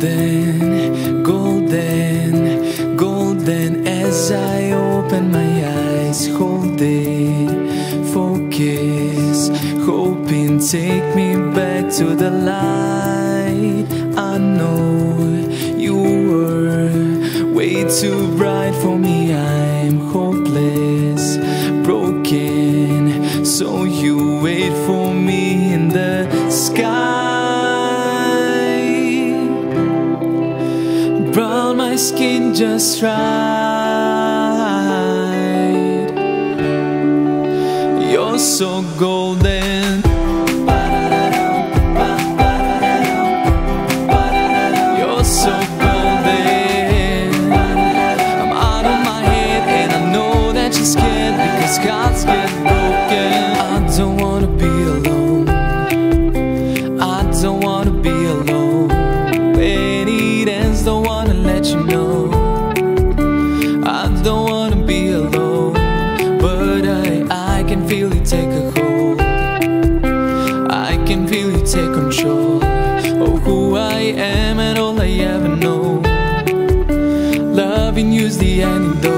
golden, golden, golden. As I open my eyes, hold it, focus, hoping take me back to the light. I know you were way too bright for me. I'm hopeless, broken, so you wait for me in the sky. Brown my skin just right. You're so golden. You're so golden. I'm out of my head and I know that you're scared because God's get broken. I don't want to be alone. I don't want to be alone. When it ends, don't want you know, I don't want to be alone, but I can feel you take a hold. I can feel you take control of who I am and all I ever know. Loving you's the antidote.